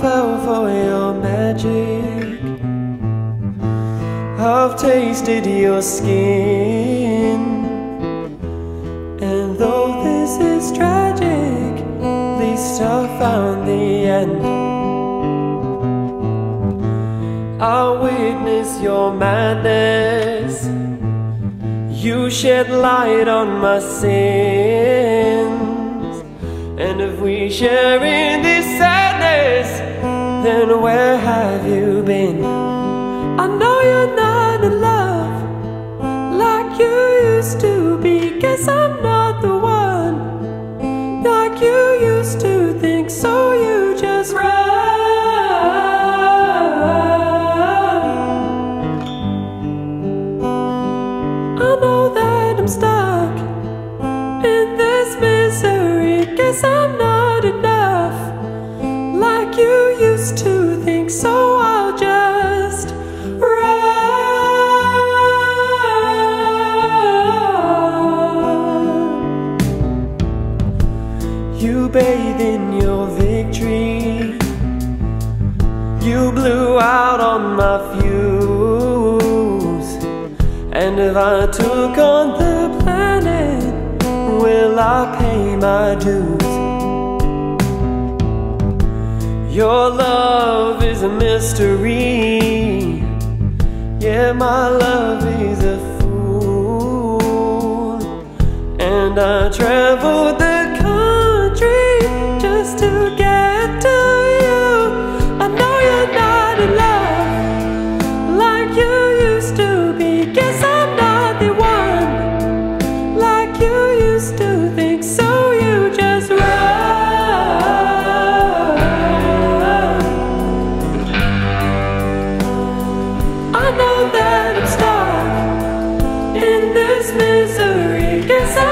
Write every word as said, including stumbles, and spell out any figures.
fell for your magic. I've tasted your skin, and though this is tragic, at least I found the end. I witnessed your madness, you shed light on my sins. And if we share in this sadness, then where have you been? I know you're not in love like you used to be. Guess I'm not the one like you used to think, so you just run. I know that I'm stuck in this misery. Guess I'm not enough like you used to think, so I'll just you bathe in your victory. You blew out on my fuse. And if I took on the planet, will I pay my dues? Your love is a mystery. Yeah, my love is a fool. And I traveled the to get to you. I know you're not in love like you used to be. Guess I'm not the one like you used to think, so you just run. I know that I'm stuck in this misery. Guess I'm